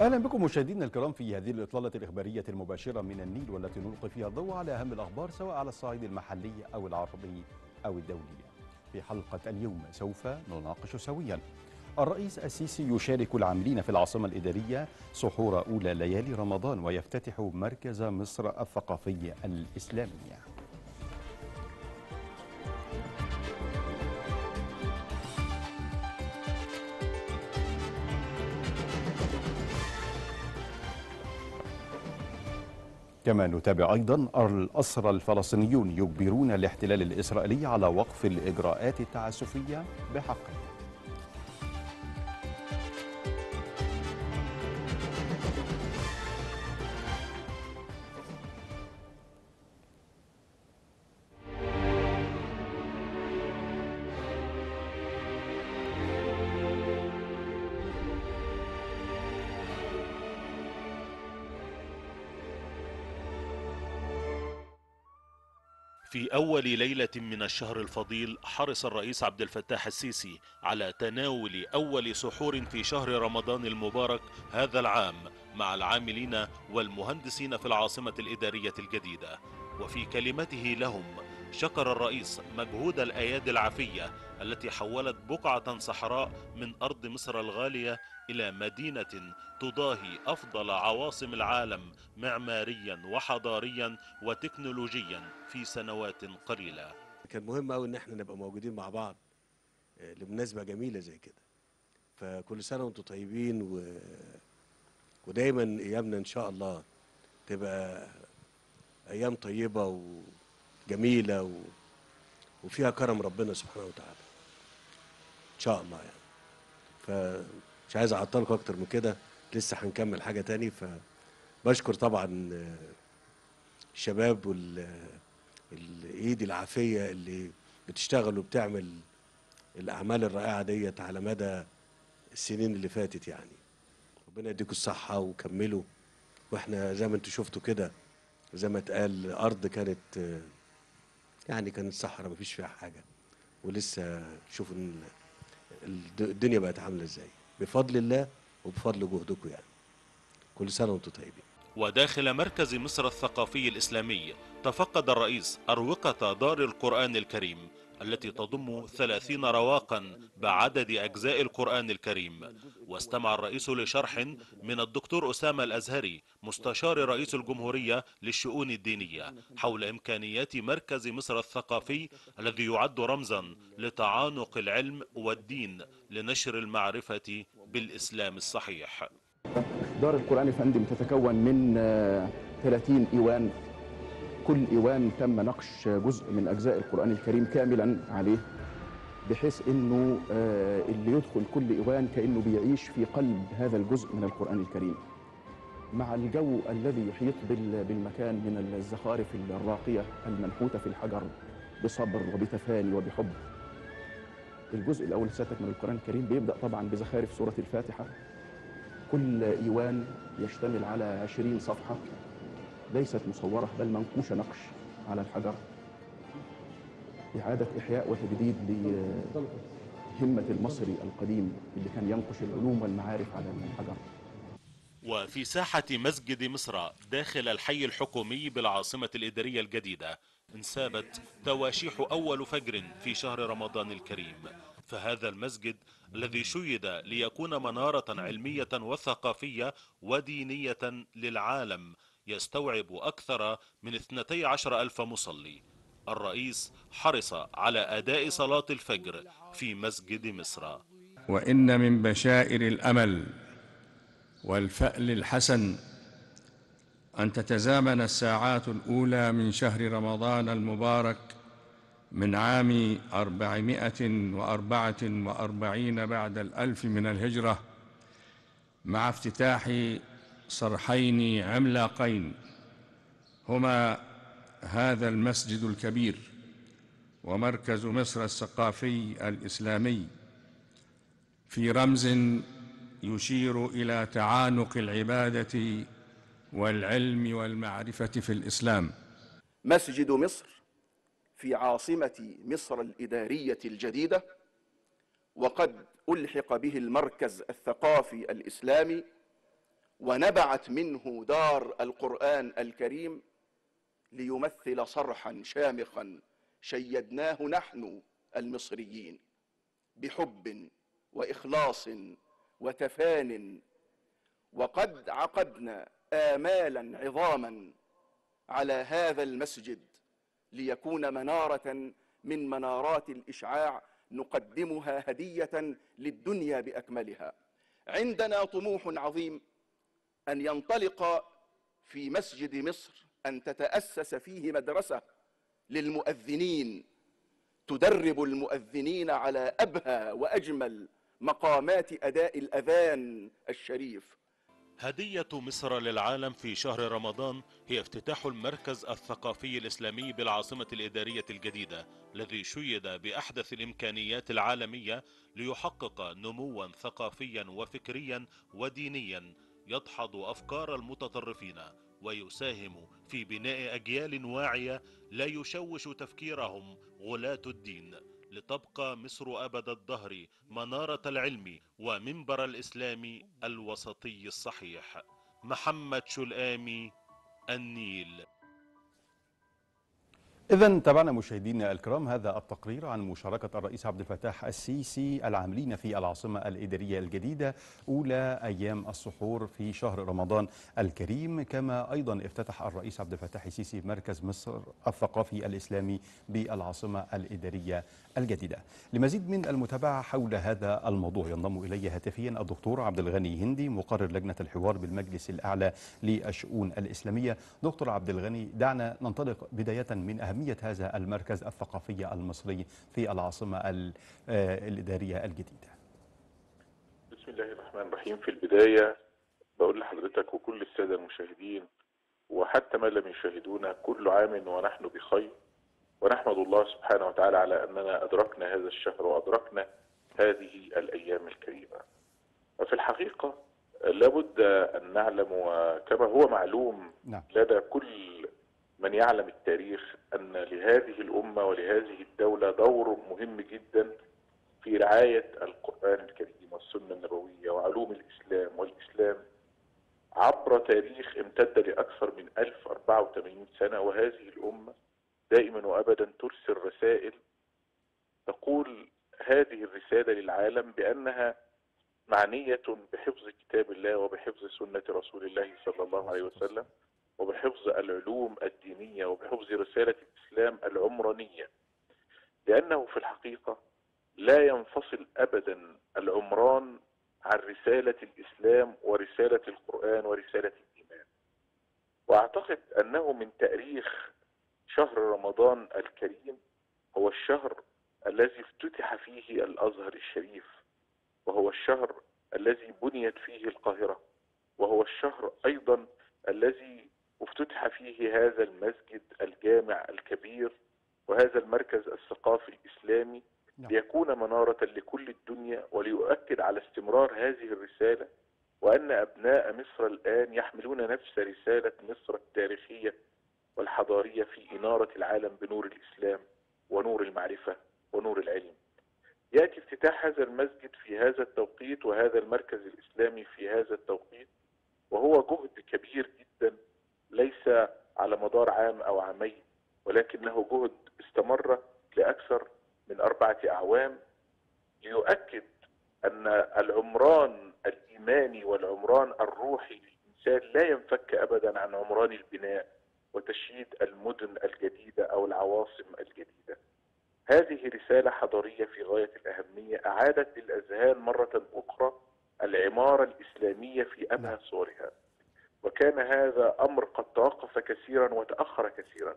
أهلا بكم مشاهدينا الكرام في هذه الإطلالة الإخبارية المباشرة من النيل، والتي نلقي فيها الضوء على أهم الأخبار سواء على الصعيد المحلي أو العربي أو الدولي. في حلقة اليوم سوف نناقش سويا: الرئيس السيسي يشارك العاملين في العاصمة الإدارية سحور أولى ليالي رمضان، ويفتتح مركز مصر الثقافي الإسلامي. كما نتابع أيضا: الأسرى الفلسطينيون يجبرون الاحتلال الإسرائيلي على وقف الإجراءات التعسفية بحقهم. في أول ليلة من الشهر الفضيل حرص الرئيس عبد الفتاح السيسي على تناول أول سحور في شهر رمضان المبارك هذا العام مع العاملين والمهندسين في العاصمة الإدارية الجديدة. وفي كلمته لهم شكر الرئيس مجهود الأيادي العافية التي حولت بقعة صحراء من أرض مصر الغالية إلى مدينة تضاهي أفضل عواصم العالم معماريا وحضاريا وتكنولوجيا في سنوات قليلة. كان مهم أوي إن احنا نبقى موجودين مع بعض لمناسبة جميلة زي كده، فكل سنة وانتم طيبين ودايما أيامنا إن شاء الله تبقى أيام طيبة وجميلة وفيها كرم ربنا سبحانه وتعالى إن شاء الله. يعني مش عايز اعطلكم اكتر من كده، لسه هنكمل حاجه تاني. فبشكر طبعا الشباب والايد العافيه اللي بتشتغل وبتعمل الاعمال الرائعه ديت على مدى السنين اللي فاتت. يعني ربنا يديكم الصحه وكملوا، واحنا زي ما انتم شفتوا كده زي ما اتقال ارض كانت يعني كانت صحراء مفيش فيها حاجه، ولسه شوفوا الدنيا بقت عامله ازاي بفضل الله وبفضل جهدكم. يعني كل سنة وانتم طيبين. وداخل مركز مصر الثقافي الإسلامي تفقد الرئيس أروقة دار القرآن الكريم التي تضم 30 رواقا بعدد أجزاء القرآن الكريم، واستمع الرئيس لشرح من الدكتور أسامة الأزهري مستشار رئيس الجمهورية للشؤون الدينية حول إمكانيات مركز مصر الثقافي الذي يعد رمزا لتعانق العلم والدين لنشر المعرفة بالإسلام الصحيح. دار القرآن يا فندم تتكون من 30 إيوان، كل إيوان تم نقش جزء من أجزاء القرآن الكريم كاملا عليه، بحيث أنه اللي يدخل كل إيوان كأنه بيعيش في قلب هذا الجزء من القرآن الكريم، مع الجو الذي يحيط بالمكان من الزخارف الراقية المنحوتة في الحجر بصبر وبتفاني وبحب. الجزء الأول ساتك من القرآن الكريم بيبدأ طبعا بزخارف سورة الفاتحة، كل إيوان يشتمل على 20 صفحة ليست مصورة بل منقوشة نقش على الحجر، إعادة إحياء وتجديد لهمة المصري القديم اللي كان ينقش العلوم والمعارف على الحجر. وفي ساحة مسجد مصر داخل الحي الحكومي بالعاصمة الإدارية الجديدة انسابت تواشيح أول فجر في شهر رمضان الكريم، فهذا المسجد الذي شيد ليكون منارة علمية وثقافية ودينية للعالم يستوعب أكثر من 12,000 مصلي. الرئيس حرص على أداء صلاة الفجر في مسجد مصر. وإن من بشائر الأمل والفأل الحسن أن تتزامن الساعات الأولى من شهر رمضان المبارك من عام 444 بعد الألف من الهجرة مع افتتاح صرحين عملاقين هما هذا المسجد الكبير ومركز مصر الثقافي الإسلامي، في رمز يشير إلى تعانق العبادة والعلم والمعرفة في الإسلام. مسجد مصر في عاصمة مصر الإدارية الجديدة، وقد ألحق به المركز الثقافي الإسلامي ونبعت منه دار القرآن الكريم ليمثل صرحا شامخا شيدناه نحن المصريين بحب وإخلاص وتفان، وقد عقدنا آمالا عظاما على هذا المسجد ليكون منارة من منارات الإشعاع نقدمها هدية للدنيا بأكملها. عندنا طموح عظيم أن ينطلق في مسجد مصر أن تتأسس فيه مدرسة للمؤذنين تدرب المؤذنين على أبهى وأجمل مقامات أداء الأذان الشريف. هدية مصر للعالم في شهر رمضان هي افتتاح المركز الثقافي الإسلامي بالعاصمة الإدارية الجديدة الذي شيد بأحدث الإمكانيات العالمية ليحقق نموا ثقافيا وفكريا ودينيا يدحض أفكار المتطرفين ويساهم في بناء أجيال واعية لا يشوش تفكيرهم غلاة الدين، لتبقى مصر أبد الدهر منارة العلم ومنبر الإسلام الوسطي الصحيح. محمد شلقامي، النيل. إذن تابعنا مشاهدينا الكرام هذا التقرير عن مشاركة الرئيس عبد الفتاح السيسي العاملين في العاصمة الإدارية الجديدة أولى أيام السحور في شهر رمضان الكريم. كما أيضا افتتح الرئيس عبد الفتاح السيسي مركز مصر الثقافي الإسلامي بالعاصمة الإدارية الجديدة. لمزيد من المتابعة حول هذا الموضوع ينضم إلي هاتفيا الدكتور عبد الغني هندي مقرر لجنة الحوار بالمجلس الأعلى للشؤون الإسلامية. دكتور عبد الغني، دعنا ننطلق بداية من أهم هذا المركز الثقافي المصري في العاصمة الإدارية الجديدة. بسم الله الرحمن الرحيم. في البداية بقول لحضرتك وكل السادة المشاهدين وحتى ما لم يشاهدونا كل عام ونحن بخير، ونحمد الله سبحانه وتعالى على أننا أدركنا هذا الشهر وأدركنا هذه الأيام الكريمة. وفي الحقيقة لابد أن نعلم وكما هو معلوم لدى كل من يعلم التاريخ أن لهذه الأمة ولهذه الدولة دور مهم جدا في رعاية القرآن الكريم والسنة النبوية وعلوم الإسلام والإسلام عبر تاريخ امتد لأكثر من 1084 سنة. وهذه الأمة دائما وأبدا ترسل رسائل تقول هذه الرسالة للعالم بأنها معنية بحفظ كتاب الله وبحفظ سنة رسول الله صلى الله عليه وسلم وبحفظ العلوم الدينية وبحفظ رسالة الإسلام العمرانية، لأنه في الحقيقة لا ينفصل أبدا العمران عن رسالة الإسلام ورسالة القرآن ورسالة الإيمان. وأعتقد أنه من تاريخ شهر رمضان الكريم هو الشهر الذي افتتح فيه الأزهر الشريف، وهو الشهر الذي بنيت فيه القاهرة، وهو الشهر أيضا الذي افتتح فيه هذا المسجد الجامع الكبير وهذا المركز الثقافي الإسلامي ليكون منارة لكل الدنيا وليؤكد على استمرار هذه الرسالة، وأن أبناء مصر الآن يحملون نفس رسالة مصر التاريخية والحضارية في إنارة العالم بنور الإسلام ونور المعرفة ونور العلم. يأتي افتتاح هذا المسجد في هذا التوقيت وهذا المركز الإسلامي في هذا التوقيت، وهو جهد كبير جدا ليس على مدار عام أو عامين، ولكنه جهد استمر لأكثر من 4 أعوام ليؤكد أن العمران الإيماني والعمران الروحي للإنسان لا ينفك أبدا عن عمران البناء وتشييد المدن الجديدة أو العواصم الجديدة. هذه رسالة حضارية في غاية الأهمية أعادت للأذهان مرة أخرى العمارة الإسلامية في أبهى صورها، وكان هذا أمر قد توقف كثيرا وتأخر كثيرا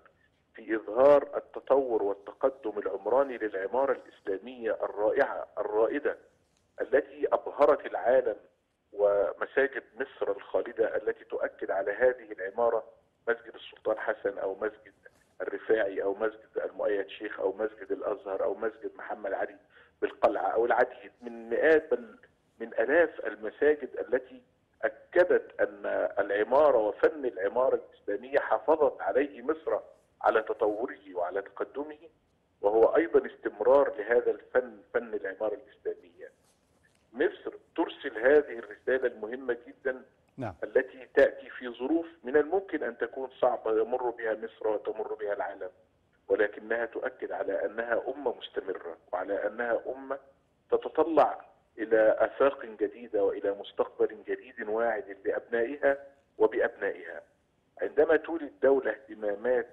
في إظهار التطور والتقدم العمراني للعمارة الإسلامية الرائعة الرائدة التي أبهرت العالم، ومساجد مصر الخالدة التي تؤكد على هذه العمارة، مسجد السلطان حسن أو مسجد الرفاعي أو مسجد المؤيد شيخ أو مسجد الأزهر أو مسجد محمد علي بالقلعة أو العديد من مئات بل من آلاف المساجد التي أكدت أن العمارة وفن العمارة الإسلامية حافظت عليه مصر على تطوره وعلى تقدمه، وهو أيضا استمرار لهذا الفن فن العمارة الإسلامية. مصر ترسل هذه الرسالة المهمة جدا نعم. التي تأتي في ظروف من الممكن أن تكون صعبة يمر بها مصر وتمر بها العالم، ولكنها تؤكد على أنها أمة مستمرة وعلى أنها أمة تتطلع إلى آفاق جديدة وإلى مستقبل جديد واعد لأبنائها وبأبنائها. عندما تولد دولة اهتمامات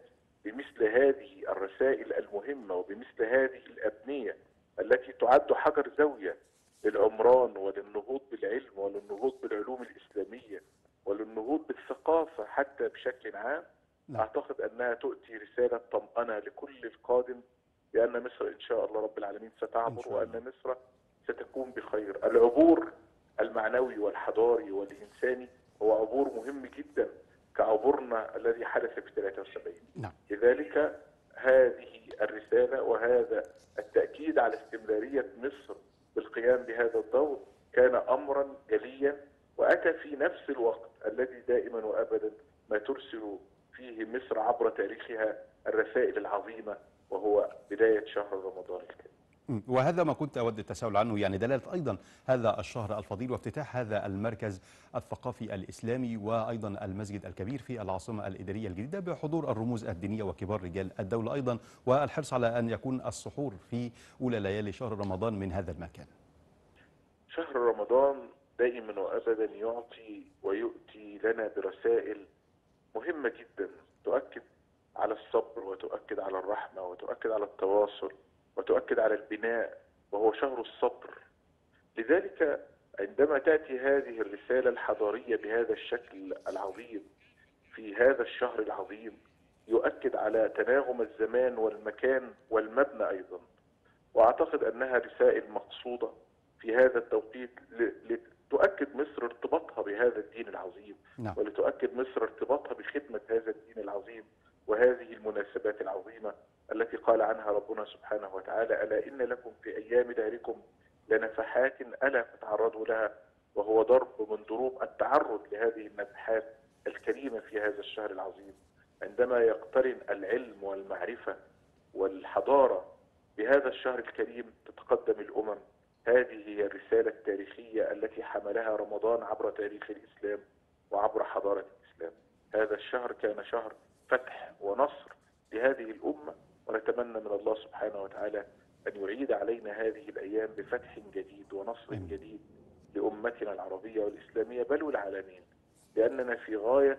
بمثل هذه الرسائل المهمة وبمثل هذه الأبنية التي تعد حجر زاوية للعمران وللنهوض بالعلم وللنهوض بالعلوم الإسلامية وللنهوض بالثقافة حتى بشكل عام، أعتقد أنها تؤتي رسالة طمأنة لكل القادم بأن مصر إن شاء الله رب العالمين ستعبر وأن مصر ستكون بخير. العبور المعنوي والحضاري والإنساني هو عبور مهم جدا كعبورنا الذي حدث في 73. لذلك هذه الرسالة وهذا التأكيد على استمرارية مصر بالقيام بهذا الدور كان أمرا جليا، وأتى في نفس الوقت الذي دائما وأبدا ما ترسل فيه مصر عبر تاريخها الرسائل العظيمة، وهو بداية شهر رمضان الكريم. وهذا ما كنت أود التساؤل عنه، يعني دلالة أيضا هذا الشهر الفضيل وافتتاح هذا المركز الثقافي الإسلامي وأيضا المسجد الكبير في العاصمة الإدارية الجديدة بحضور الرموز الدينية وكبار رجال الدولة أيضا، والحرص على أن يكون السحور في أولى ليالي شهر رمضان من هذا المكان. شهر رمضان دائما وأبدا يعطي ويؤتي لنا برسائل مهمة جدا تؤكد على الصبر وتؤكد على الرحمة وتؤكد على التواصل وتؤكد على البناء، وهو شهر الصبر. لذلك عندما تأتي هذه الرسالة الحضارية بهذا الشكل العظيم في هذا الشهر العظيم يؤكد على تناغم الزمان والمكان والمبنى أيضا، وأعتقد أنها رسائل مقصودة في هذا التوقيت لتؤكد مصر ارتباطها بهذا الدين العظيم ولتؤكد مصر ارتباطها بخدمة هذا الدين العظيم وهذه المناسبات العظيمة التي قال عنها ربنا سبحانه وتعالى: ألا إن لكم في أيام داركم لنفحات ألا تتعرضوا لها، وهو ضرب من ضروب التعرض لهذه النفحات الكريمة في هذا الشهر العظيم. عندما يقترن العلم والمعرفة والحضارة بهذا الشهر الكريم تتقدم الأمم. هذه هي الرسالة التاريخية التي حملها رمضان عبر تاريخ الإسلام وعبر حضارة الإسلام. هذا الشهر كان شهر فتح ونصر لهذه الأمة، ونتمنى من الله سبحانه وتعالى أن يعيد علينا هذه الأيام بفتح جديد ونصر جديد لأمتنا العربية والإسلامية بل والعالمين، لأننا في غاية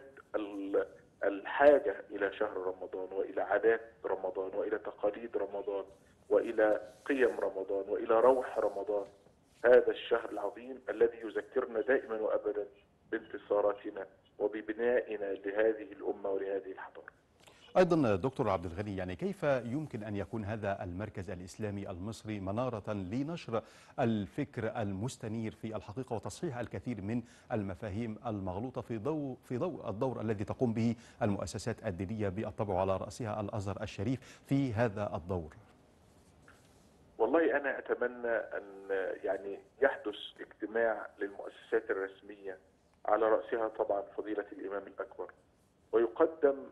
الحاجة إلى شهر رمضان وإلى عادات رمضان وإلى تقاليد رمضان وإلى قيم رمضان وإلى روح رمضان. هذا الشهر العظيم الذي يذكرنا دائما وأبدا بانتصاراتنا وببنائنا لهذه الأمة ولهذه الحضارة. أيضا دكتور عبد الغني، يعني كيف يمكن أن يكون هذا المركز الإسلامي المصري منارة لنشر الفكر المستنير في الحقيقة وتصحيح الكثير من المفاهيم المغلوطة في ضوء الدور الذي تقوم به المؤسسات الدينية بالطبع على رأسها الأزهر الشريف في هذا الدور؟ والله أنا أتمنى أن يحدث اجتماع للمؤسسات الرسمية على رأسها طبعا فضيلة الإمام الأكبر، ويقدم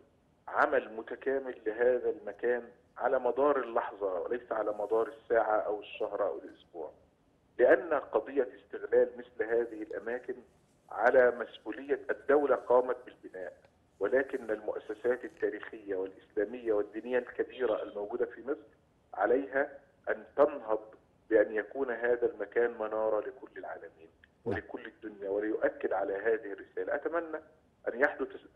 عمل متكامل لهذا المكان على مدار اللحظة وليس على مدار الساعة أو الشهر أو الأسبوع، لأن قضية استغلال مثل هذه الأماكن على مسؤولية الدولة قامت بالبناء، ولكن المؤسسات التاريخية والإسلامية والدينية الكبيرة الموجودة في مصر عليها أن تنهض بأن يكون هذا المكان منارة لكل العالمين ولكل الدنيا وليؤكد على هذه الرسالة. أتمنى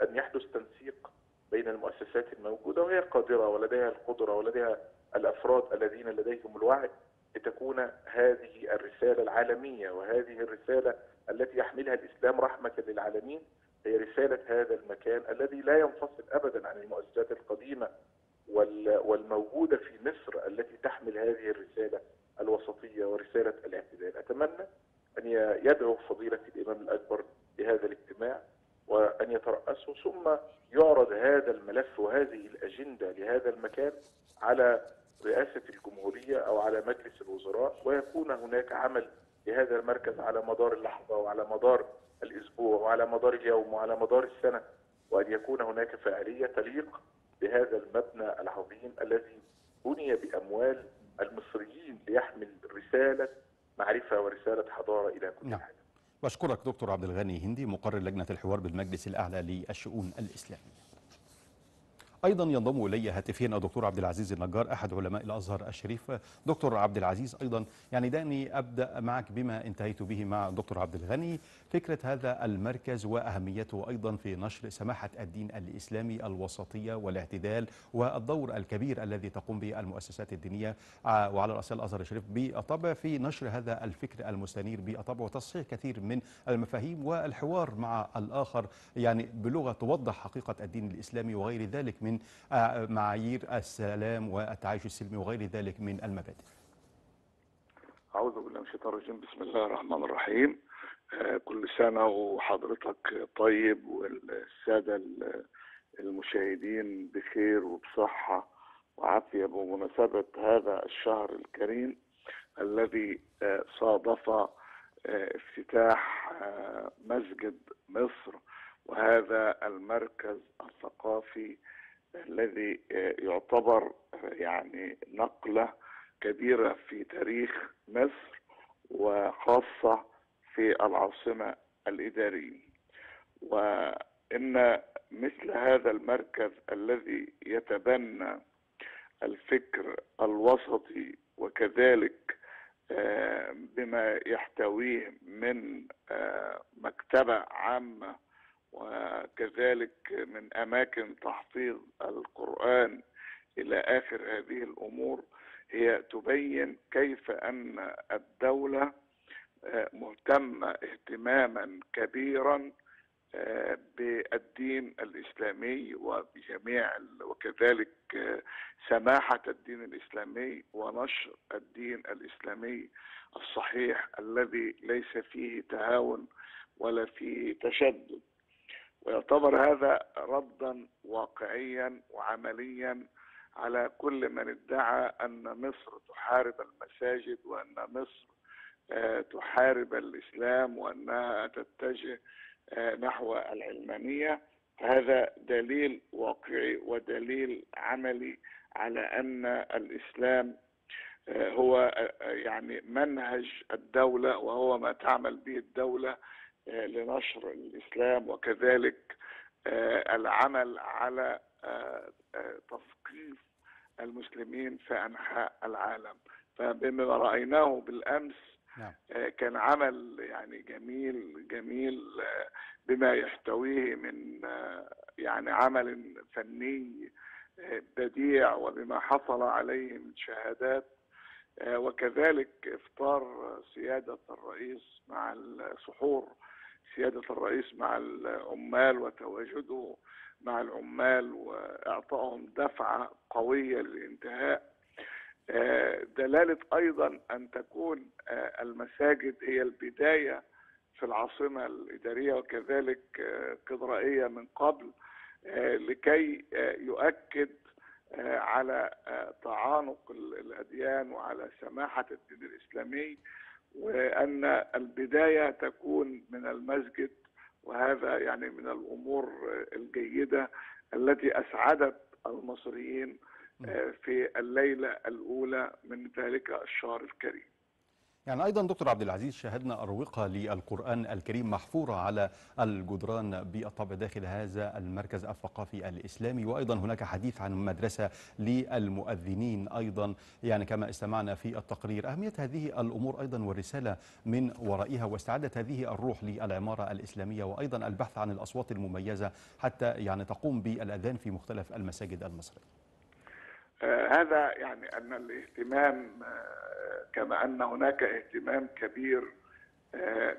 أن يحدث تنسيق بين المؤسسات الموجودة وهي قادرة ولديها القدرة ولديها الأفراد الذين لديهم الوعي لتكون هذه الرسالة العالمية وهذه الرسالة التي يحملها الإسلام رحمة للعالمين هي رسالة هذا المكان الذي لا ينفصل أبدا عن المؤسسات القديمة والموجودة في مصر التي تحمل هذه الرسالة الوسطية ورسالة الاعتدال. أتمنى أن يدعو فضيلة الإمام الأكبر لهذا الاجتماع وأن يترأسه، ثم يعرض هذا الملف وهذه الأجندة لهذا المكان على رئاسة الجمهورية أو على مجلس الوزراء، ويكون هناك عمل لهذا المركز على مدار اللحظة وعلى مدار الأسبوع وعلى مدار اليوم وعلى مدار السنة، وأن يكون هناك فاعلية تليق بهذا المبنى العظيم الذي بني بأموال المصريين ليحمل رسالة معرفة ورسالة حضارة إلى كل العالم. بشكرك دكتور عبد الغني هندي، مقرر لجنة الحوار بالمجلس الأعلى للشؤون الإسلامية. أيضا ينضم إلي هاتفيا الدكتور عبد العزيز النجار أحد علماء الأزهر الشريف. دكتور عبد العزيز، أيضا يعني دعني أبدأ معك بما انتهيت به مع دكتور عبد الغني، فكرة هذا المركز وأهميته أيضا في نشر سماحة الدين الإسلامي، الوسطية والاعتدال، والدور الكبير الذي تقوم به المؤسسات الدينية وعلى رأسها الأزهر الشريف بالطبع في نشر هذا الفكر المستنير بالطبع وتصحيح كثير من المفاهيم والحوار مع الآخر، يعني بلغة توضح حقيقة الدين الإسلامي وغير ذلك من معايير السلام والتعايش السلمي وغير ذلك من المبادئ. أعوذ بالله من الشيطان الرجيم، بسم الله الرحمن الرحيم. كل سنة وحضرتك طيب والسادة المشاهدين بخير وبصحة وعافية بمناسبة هذا الشهر الكريم الذي صادف افتتاح مسجد مصر وهذا المركز الثقافي الذي يعتبر يعني نقلة كبيرة في تاريخ مصر وخاصة في العاصمة الإدارية. وإن مثل هذا المركز الذي يتبنى الفكر الوسطي وكذلك بما يحتويه من مكتبة عامة وكذلك من أماكن تحفيظ القرآن إلى آخر هذه الأمور، هي تبين كيف أن الدولة مهتمة اهتماما كبيرا بالدين الإسلامي وبجميع وكذلك سماحة الدين الإسلامي ونشر الدين الإسلامي الصحيح الذي ليس فيه تهاون ولا فيه تشدد. ويعتبر هذا ردا واقعيا وعمليا على كل من ادعى أن مصر تحارب المساجد وأن مصر تحارب الإسلام وأنها تتجه نحو العلمانية. هذا دليل واقعي ودليل عملي على أن الإسلام هو يعني منهج الدولة وهو ما تعمل به الدولة لنشر الإسلام وكذلك العمل على تثقيف المسلمين في أنحاء العالم. فبما رأيناه بالأمس كان عمل يعني جميل جميل بما يحتويه من يعني عمل فني بديع وبما حصل عليه من شهادات، وكذلك إفطار سيادة الرئيس مع السحور سيادة الرئيس مع العمال وتواجده مع العمال وإعطائهم دفعة قوية للانتهاء. دلالة أيضا أن تكون المساجد هي البداية في العاصمة الإدارية وكذلك قدرائية من قبل لكي يؤكد على تعانق الأديان وعلى سماحة الدين الإسلامي، وأن البداية تكون من المسجد. وهذا يعني من الأمور الجيدة التي أسعدت المصريين في الليلة الأولى من ذلك الشهر الكريم. يعني أيضا دكتور عبد العزيز شاهدنا أروقة للقرآن الكريم محفورة على الجدران بالطبع داخل هذا المركز الثقافي الإسلامي، وأيضا هناك حديث عن مدرسة للمؤذنين أيضا يعني كما استمعنا في التقرير. أهمية هذه الأمور أيضا والرسالة من ورائها واستعادة هذه الروح للعمارة الإسلامية وأيضا البحث عن الأصوات المميزة حتى يعني تقوم بالأذان في مختلف المساجد المصرية. هذا يعني أن الاهتمام كما أن هناك اهتمام كبير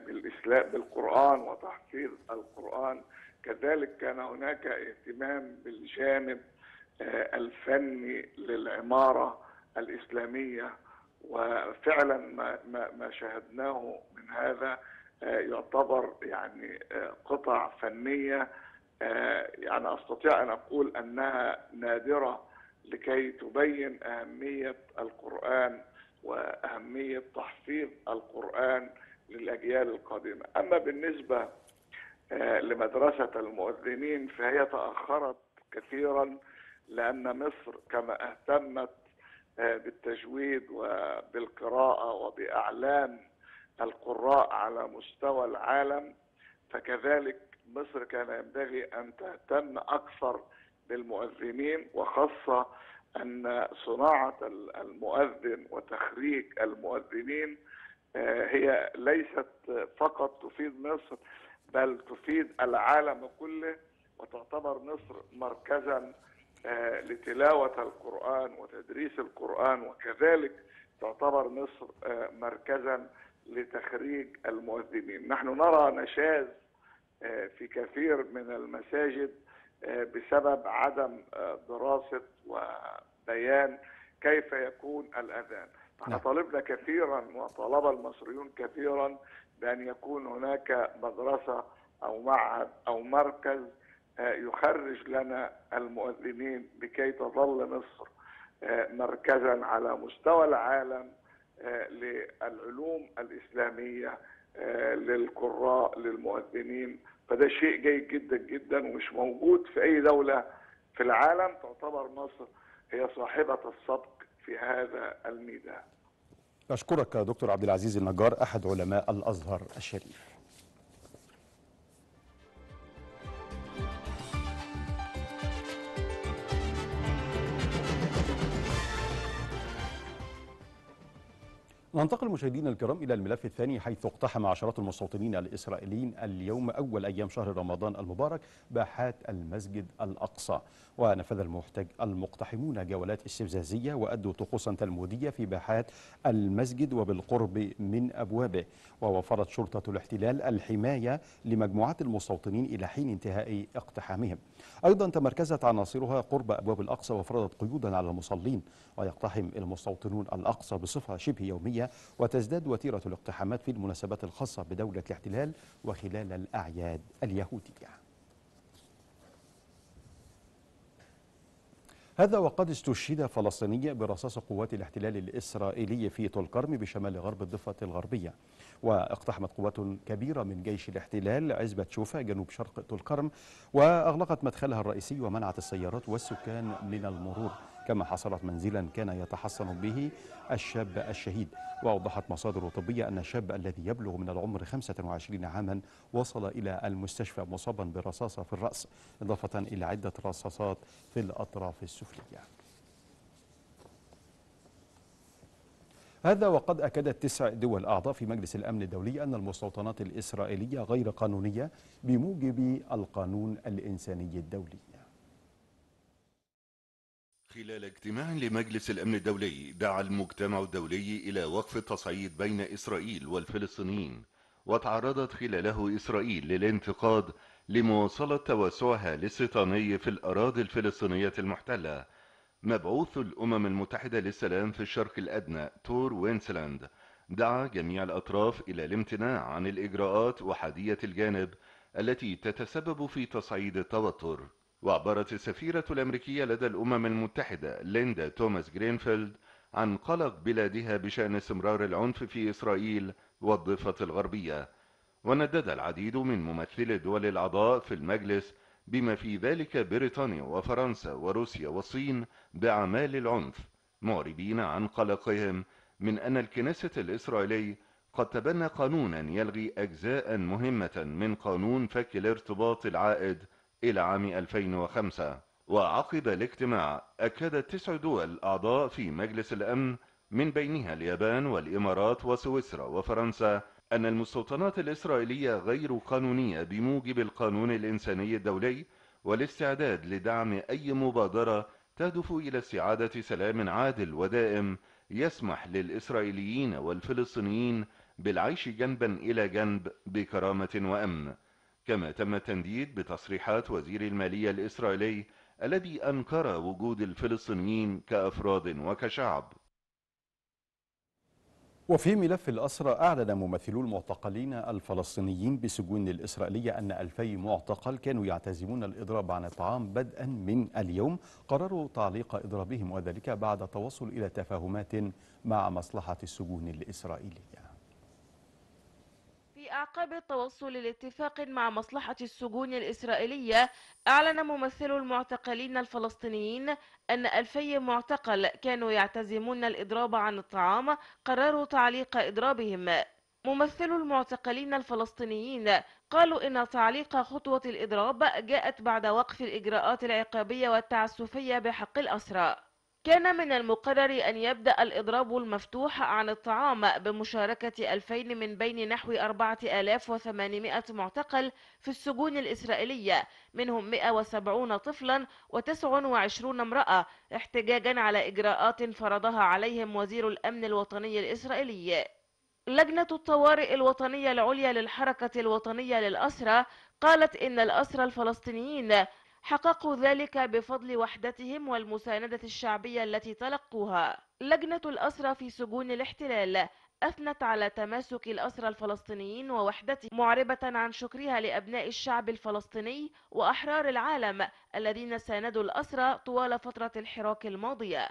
بالإسلام بالقرآن وتحفيظ القرآن، كذلك كان هناك اهتمام بالجانب الفني للعمارة الإسلامية. وفعلا ما شاهدناه من هذا يعتبر يعني قطع فنية يعني أستطيع أن أقول أنها نادرة لكي تبين أهمية القرآن وأهمية تحفيظ القرآن للأجيال القادمة. أما بالنسبة لمدرسة المؤذنين فهي تأخرت كثيرا لأن مصر كما اهتمت بالتجويد وبالقراءة وبإعلام القراء على مستوى العالم، فكذلك مصر كان ينبغي أن تهتم أكثر بالمؤذنين، وخاصة أن صناعة المؤذن وتخريج المؤذنين هي ليست فقط تفيد مصر بل تفيد العالم كله، وتعتبر مصر مركزا لتلاوة القرآن وتدريس القرآن، وكذلك تعتبر مصر مركزا لتخريج المؤذنين. نحن نرى نشاز في كثير من المساجد بسبب عدم دراسة وبيان كيف يكون الأذان. نحن طلبنا كثيرا وطلب المصريون كثيرا بأن يكون هناك مدرسة أو معهد أو مركز يخرج لنا المؤذنين لكي تظل مصر مركزا على مستوى العالم للعلوم الإسلامية، للقراء، للمؤذنين. فده شيء جيد جدا جدا ومش موجود في أي دولة في العالم. تعتبر مصر هي صاحبة السبق في هذا الميدان. أشكرك دكتور عبد العزيز النجار أحد علماء الأزهر الشريف. ننتقل مشاهدينا الكرام إلى الملف الثاني، حيث اقتحم عشرات المستوطنين الإسرائيليين اليوم أول أيام شهر رمضان المبارك باحات المسجد الأقصى، ونفذ المقتحمون جولات استفزازية وأدوا طقوسا تلمودية في باحات المسجد وبالقرب من أبوابه، ووفرت شرطة الاحتلال الحماية لمجموعات المستوطنين إلى حين انتهاء اقتحامهم. أيضا تمركزت عناصرها قرب أبواب الأقصى وفرضت قيودا على المصلين، ويقتحم المستوطنون الأقصى بصفة شبه يومية، وتزداد وتيرة الاقتحامات في المناسبات الخاصة بدولة الاحتلال وخلال الأعياد اليهودية. هذا وقد استشهد فلسطيني برصاص قوات الاحتلال الإسرائيلي في طولكرم بشمال غرب الضفة الغربية، واقتحمت قوات كبيرة من جيش الاحتلال عزبة شوفا جنوب شرق طولكرم، وأغلقت مدخلها الرئيسي ومنعت السيارات والسكان من المرور، كما حصلت منزلا كان يتحصن به الشاب الشهيد. وأوضحت مصادر طبية أن الشاب الذي يبلغ من العمر 25 عاما وصل إلى المستشفى مصابا برصاصة في الرأس، إضافة إلى عدة رصاصات في الأطراف السفلية. هذا وقد أكدت 9 دول أعضاء في مجلس الأمن الدولي أن المستوطنات الإسرائيلية غير قانونية بموجب القانون الإنساني الدولي. خلال اجتماع لمجلس الأمن الدولي دعا المجتمع الدولي إلى وقف التصعيد بين إسرائيل والفلسطينيين، وتعرضت خلاله إسرائيل للانتقاد لمواصلة توسعها الاستيطاني في الأراضي الفلسطينية المحتلة. مبعوث الأمم المتحدة للسلام في الشرق الأدنى تور وينسلاند دعا جميع الأطراف إلى الامتناع عن الإجراءات وحدية الجانب التي تتسبب في تصعيد التوتر. وعبرت السفيرة الأمريكية لدى الأمم المتحدة ليندا توماس جرينفيلد عن قلق بلادها بشأن استمرار العنف في إسرائيل والضفة الغربية، وندد العديد من ممثلي الدول الأعضاء في المجلس بما في ذلك بريطانيا وفرنسا وروسيا والصين بأعمال العنف، معربين عن قلقهم من أن الكنيست الإسرائيلي قد تبنى قانونا يلغي أجزاء مهمة من قانون فك الارتباط العائد إلى عام 2005. وعقب الاجتماع أكدت 9 دول أعضاء في مجلس الأمن من بينها اليابان والإمارات وسويسرا وفرنسا أن المستوطنات الإسرائيلية غير قانونية بموجب القانون الإنساني الدولي، والاستعداد لدعم أي مبادرة تهدف إلى استعادة سلام عادل ودائم يسمح للإسرائيليين والفلسطينيين بالعيش جنبا إلى جنب بكرامة وأمن. كما تم التنديد بتصريحات وزير المالية الإسرائيلي الذي أنكر وجود الفلسطينيين كأفراد وكشعب. وفي ملف الأسرى، أعلن ممثلو المعتقلين الفلسطينيين بسجون الإسرائيلية أن 2000 معتقل كانوا يعتزمون الإضراب عن الطعام بدءا من اليوم قرروا تعليق إضرابهم، وذلك بعد التوصل إلى تفاهمات مع مصلحة السجون الإسرائيلية. في أعقاب التوصل لاتفاق مع مصلحة السجون الإسرائيلية، أعلن ممثل المعتقلين الفلسطينيين أن 2000 معتقل كانوا يعتزمون الإضراب عن الطعام قرروا تعليق إضرابهم. ممثلو المعتقلين الفلسطينيين قالوا إن تعليق خطوة الإضراب جاءت بعد وقف الإجراءات العقابية والتعسفية بحق الأسرى. كان من المقرر أن يبدأ الإضراب المفتوح عن الطعام بمشاركة 2000 من بين نحو 4800 معتقل في السجون الإسرائيلية، منهم 170 طفلا و29 امرأة، احتجاجا على إجراءات فرضها عليهم وزير الأمن الوطني الإسرائيلي. لجنة الطوارئ الوطنية العليا للحركة الوطنية للأسرى قالت إن الأسرى الفلسطينيين حققوا ذلك بفضل وحدتهم والمساندة الشعبية التي تلقوها. لجنة الأسرى في سجون الاحتلال أثنت على تماسك الأسرى الفلسطينيين ووحدتهم، معربة عن شكرها لأبناء الشعب الفلسطيني وأحرار العالم الذين ساندوا الأسرى طوال فترة الحراك الماضية.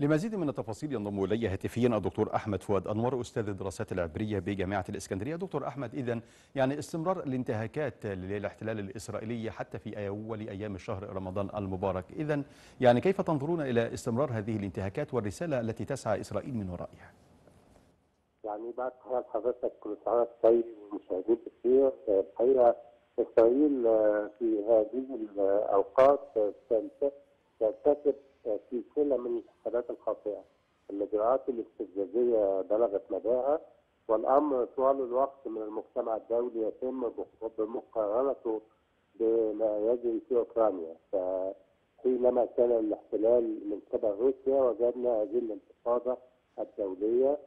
لمزيد من التفاصيل ينضم الي هاتفيا الدكتور احمد فؤاد انور، استاذ الدراسات العبريه بجامعه الاسكندريه. دكتور احمد، اذا يعني استمرار الانتهاكات للاحتلال الاسرائيلي حتى في اول ايام الشهر رمضان المبارك، اذا يعني كيف تنظرون الى استمرار هذه الانتهاكات والرساله التي تسعى اسرائيل من ورائها؟ يعني بعد تحية حضرتك كل سنه وانت طيب والمشاهدين بخير. الحقيقه اسرائيل في هذه الاوقات ترتكب سلسلة من الانتحارات الخاطئة. الإجراءات الاستفزازية بلغت مداها، والأمر طوال الوقت من المجتمع الدولي يتم بمقارنته بما يجري في أوكرانيا. فحينما كان الاحتلال من قبل روسيا وجدنا هذه الانتفاضة الدولية،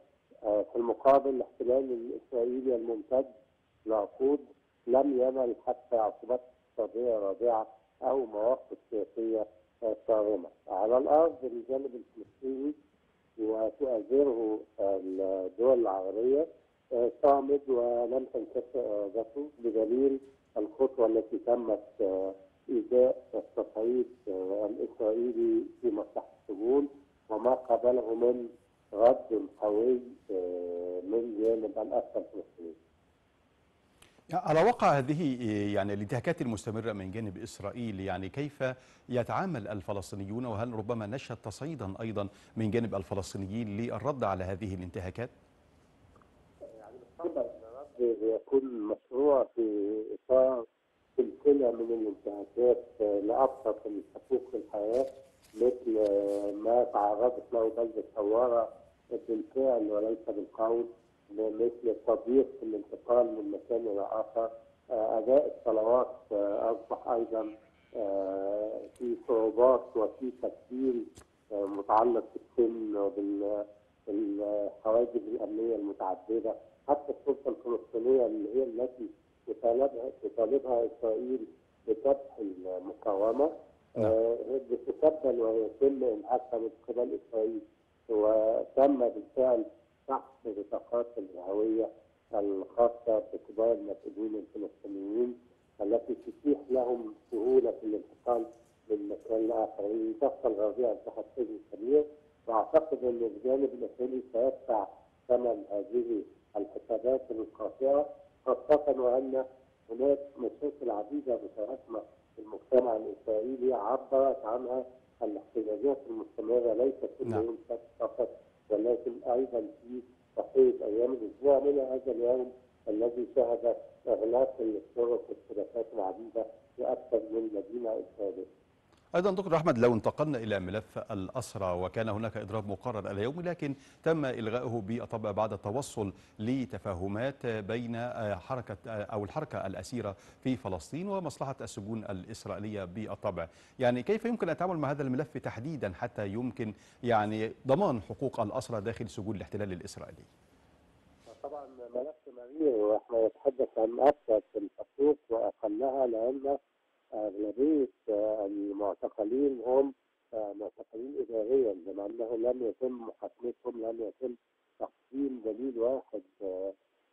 في المقابل الاحتلال الإسرائيلي الممتد لعقود لم ينل حتى عقوبات اقتصادية رادعة أو مواقف سياسية صارمة. على الأرض الجانب الفلسطيني وتؤازره الدول العربية صامد ولم تنكسر إرادته بدليل الخطوة التي تمت إيذاء التصعيد الإسرائيلي في مساحة السجون وما قابله من رد قوي من جانب الأسرى الفلسطيني. على وقع هذه يعني الانتهاكات المستمرة من جانب إسرائيل، يعني كيف يتعامل الفلسطينيون، وهل ربما نشهد تصعيدا أيضا من جانب الفلسطينيين للرد على هذه الانتهاكات؟ يعني بالطبع الرد يكون مشروع في إطار سلسلة من الانتهاكات لأبسط حقوق الحياة، مثل ما تعرضت له بلدة سوارة بالفعل وليس بالقول، مثل التضييق في الانتقال من مكان الى اخر. اداء الصلوات اصبح ايضا في صعوبات وفي تكفير متعلق بالسن وبالحواجز الامنيه المتعدده. حتى السلطه الفلسطينيه اللي هي التي تطالبها اسرائيل بفتح المقاومه بتتبدل ويتم انهاكها من قبل اسرائيل، وتم بالفعل تحت بطاقات الهوية الخاصة بكبار المسؤولين الفلسطينيين التي تتيح لهم سهولة في الانتقال من مكان لآخر. تحصل الغربية عن تحفيز كبير، وأعتقد أن الجانب الإسرائيلي سيدفع ثمن هذه الحسابات القاطعة، خاصة وأن هناك مشاكل عديدة بترسم المجتمع الإسرائيلي عبرت عنها الاحتجاجات المستمرة ليس كل يوم فقط، ولكن أيضا في بقية أيام الأسبوع من هذا اليوم الذي شهد إغلاق الطرق والشبكات العديدة في أكثر من مدينة إسرائيلية. أيضا دكتور أحمد، لو انتقلنا إلى ملف الأسرى، وكان هناك إضراب مقرر اليوم لكن تم إلغائه بالطبع بعد التوصل لتفاهمات بين حركة أو الحركة الأسيرة في فلسطين ومصلحة السجون الإسرائيلية بالطبع. يعني كيف يمكن أن تعامل مع هذا الملف تحديدا حتى يمكن يعني ضمان حقوق الأسرى داخل سجون الاحتلال الإسرائيلي؟ طبعا ملف مرير، ونحن نتحدث عن أكثر الحقوق وأقلها، لأن أغلبية المعتقلين هم معتقلين إداريا، بما أنه لم يتم محاكمتهم، لم يتم تقديم دليل واحد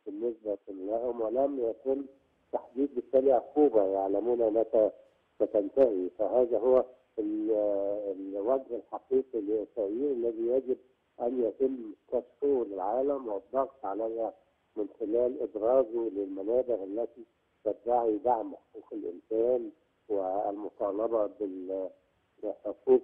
بالنسبة لهم، ولم يتم تحديد بالتالي عقوبة يعلمون متى ستنتهي. فهذا هو الوجه الحقيقي لإسرائيل الذي يجب أن يتم كشفه للعالم والضغط عليها من خلال إبرازه للمنابر التي تدعي دعم حقوق الإنسان والمطالبة بحقوق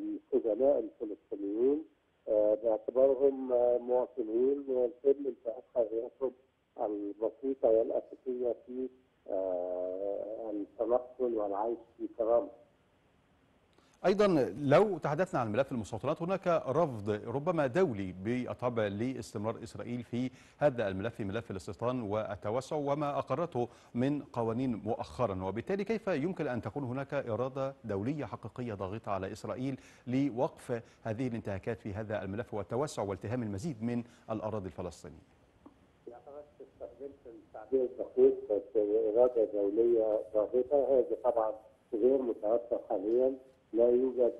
السجناء الفلسطينيين، باعتبارهم مواطنين ويتم انتهاك حرياتهم البسيطه والاساسيه في التنقل والعيش في كرامه. ايضا لو تحدثنا عن ملف المستوطنات، هناك رفض ربما دولي بالطبع لاستمرار اسرائيل في هذا الملف، ملف الاستيطان والتوسع وما اقرته من قوانين مؤخرا، وبالتالي كيف يمكن ان تكون هناك اراده دوليه حقيقيه ضاغطه على اسرائيل لوقف هذه الانتهاكات في هذا الملف والتوسع والتهام المزيد من الاراضي الفلسطينيه؟ تعبير دقيق، بس اراده دوليه ضاغطه هذه طبعا غير متوفره حاليا. لا يوجد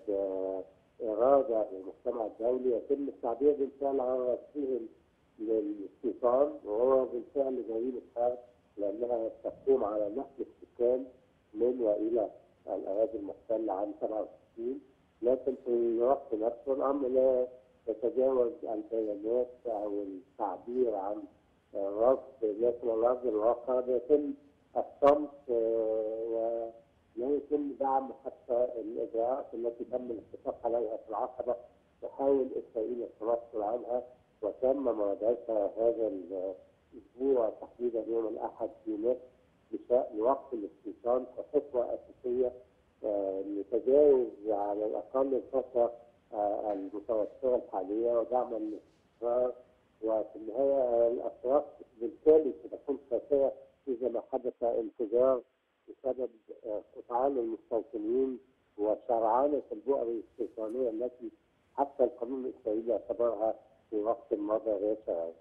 اراده للمجتمع الدولي، يتم التعبير بالفعل عن راسهم للاستيطان، وهو بالفعل جريمه حرب لانها تقوم على نقل السكان من والى الاراضي المحتله عام 67، لكن في وقت نفسه الامر لا يتجاوز البيانات او التعبير عن الرصد، لكن على ارض الواقع بيتم الصمت ولا يتم دعم حتى الاجراءات التي تم الاتفاق عليها في العقبه، تحاول اسرائيل التنصل عنها وتم مناقشتها هذا الاسبوع تحديدا يوم الاحد في مصر بشان وقف الاستيطان كخطوه اساسيه لتجاوز على الاقل الفتره المتوسطه الحاليه ودعم الاستقرار. وفي النهايه الاسواق بالتالي ستكون خاسره اذا ما حدث انفجار بسبب قطعان المستوطنين وشرعنه البؤر الاستيطانيه التي حتى القانون الاسرائيلي اعتبرها في وقت مضى غير شرعيه.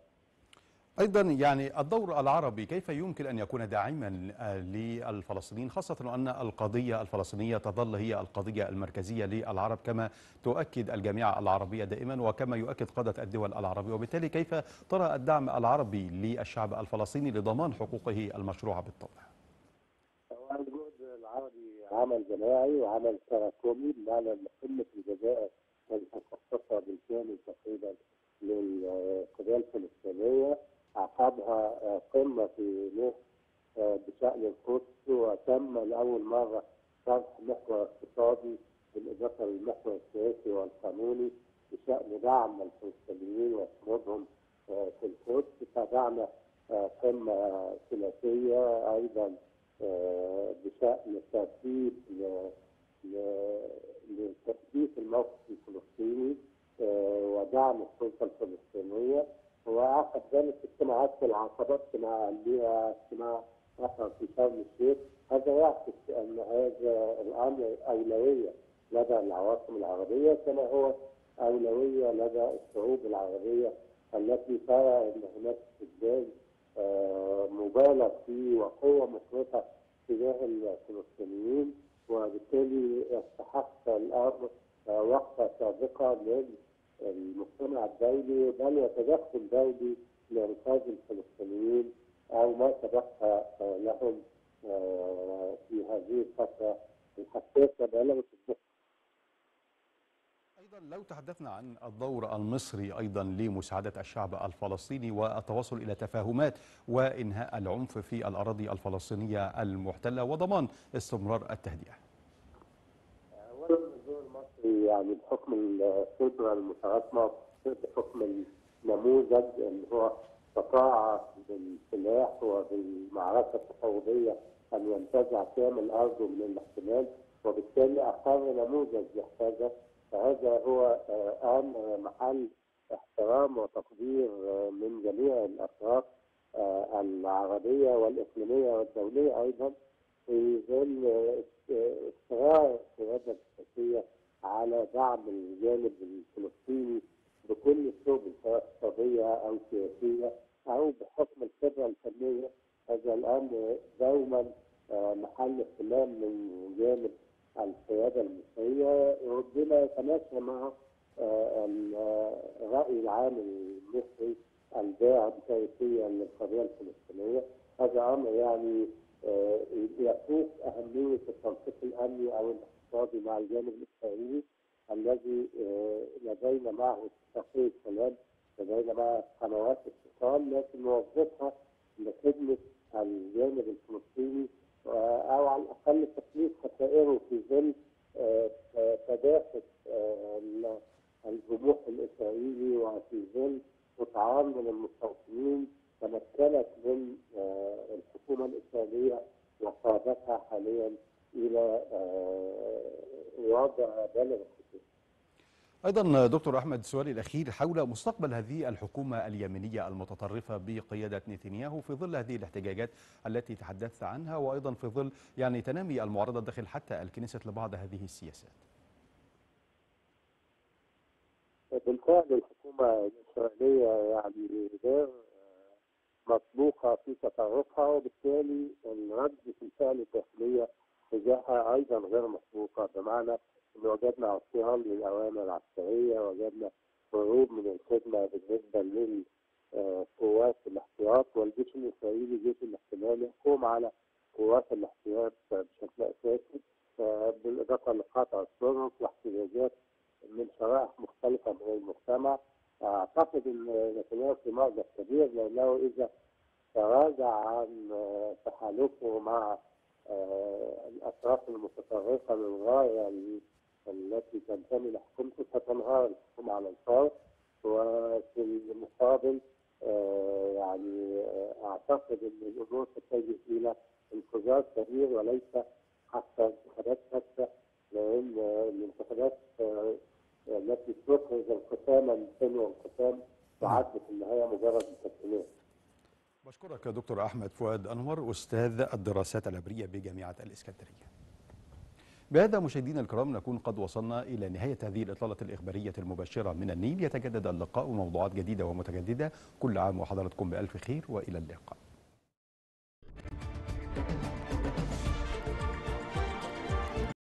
ايضا يعني الدور العربي كيف يمكن ان يكون داعما للفلسطينيين، خاصه ان القضيه الفلسطينيه تظل هي القضيه المركزيه للعرب كما تؤكد الجامعه العربيه دائما وكما يؤكد قاده الدول العربيه، وبالتالي كيف ترى الدعم العربي للشعب الفلسطيني لضمان حقوقه المشروعه بالطبع؟ هو الجهد العربي عمل جماعي وعمل تراكمي، بمعنى ان قمه الجزائر كانت مخصصه بالكامل تقريبا للقضيه الفلسطينيه، عقبها قمه في مصر بشان القدس، وتم لاول مره طرح محور اقتصادي بالاضافه للمحور السياسي والقانوني بشان دعم الفلسطينيين وصمودهم في القدس. تابعنا قمه ثلاثيه ايضا بشان ترتيب لتثبيت الموقف الفلسطيني ودعم السلطه الفلسطينيه، وعقد ذلك اجتماعات في العقبه، اجتماع اخر في شرم الشيخ. هذا يعكس ان هذا الامر اولويه لدى العواصم العربيه كما هو اولويه لدى الشعوب العربيه التي ترى ان هناك استبداد مبالغ فيه وقوه مفرطه تجاه الفلسطينيين، وبالتالي يستحق الامر وقفه سابقه من المجتمع الدولي، بل وتدخل دولي لإنقاذ الفلسطينيين أو ما تبقى لهم في هذه الفترة الحساسة بلغت الدقة. أيضا لو تحدثنا عن الدور المصري أيضا لمساعدة الشعب الفلسطيني والتوصل إلى تفاهمات وإنهاء العنف في الأراضي الفلسطينية المحتلة وضمان استمرار التهدئة. يعني بحكم الخبره المتراكمه بحكم النموذج اللي هو استطاع بالسلاح وبالمعركه التفاوضيه ان ينتزع كامل ارضه من الاحتلال، وبالتالي اقر نموذج يحتاجه، فهذا هو امر محل احترام وتقدير من جميع الاطراف العربيه والاقليميه والدوليه، ايضا في ظل اصرار القياده السياسيه على دعم الجانب الفلسطيني بكل السبل سواء اقتصاديه او سياسيه او بحكم الخبره الفنيه. هذا الامر دوما محل اهتمام من جانب القياده المصريه، ربما يتماشى مع الراي العام المصري الداعم سياسيا للقضيه الفلسطينيه. هذا امر يعني يفوق اهميه التنسيق الامني او مع الجانب الاسرائيلي الذي لدينا معه اتفاقيه سلام، لدينا معه قنوات اتصال، لكن نوظفها لخدمه الجانب الفلسطيني او على الاقل تقليل خسائره في ظل تداخل الجموح الإسرائيلي وفي ظل قطعان من المستوطنين تمكنت من الحكومة الإسرائيلية وقادتها حاليا إلى وضع بلد الخطوط. أيضا دكتور أحمد سؤالي الأخير حول مستقبل هذه الحكومة اليمنية المتطرفة بقيادة نتنياهو في ظل هذه الاحتجاجات التي تحدثت عنها، وأيضا في ظل يعني تنامي المعارضة داخل حتى الكنيست لبعض هذه السياسات. بالفعل الحكومة الإسرائيلية يعني غير مطبوخة في تطرفها، وبالتالي الرد في الفعل الداخلية تجاهها أيضا غير مسبوقة، بمعنى إن وجدنا عصيان للأوامر العسكرية، وجدنا هروب من الخدمة بالنسبة للقوات الاحتياط، والجيش الإسرائيلي جيش الاحتلال يقوم على قوات الاحتياط بشكل أساسي، بالإضافة لقطع الطرق واحتجاجات من شرائح مختلفة من المجتمع. أعتقد أن نتنياهو في مأزق كبير، لأنه إذا تراجع عن تحالفه مع الأطراف المتطرفة للغاية التي تنتمي لحكومته ستنهار الحكومة على الفور، وفي المقابل يعني أعتقد أن الأمور تتجه إلى انفجار كبير وليس حتى انتخابات هشة، لأن الانتخابات التي تخرج انقساما من وانقسام تعد في النهاية مجرد التسليمات. بشكرك دكتور أحمد فؤاد أنور أستاذ الدراسات العبرية بجامعة الإسكندرية. بهذا مشاهدينا الكرام نكون قد وصلنا إلى نهاية هذه الإطلالة الإخبارية المباشرة من النيل. يتجدد اللقاء وموضوعات جديدة ومتجددة. كل عام وحضراتكم بألف خير وإلى اللقاء.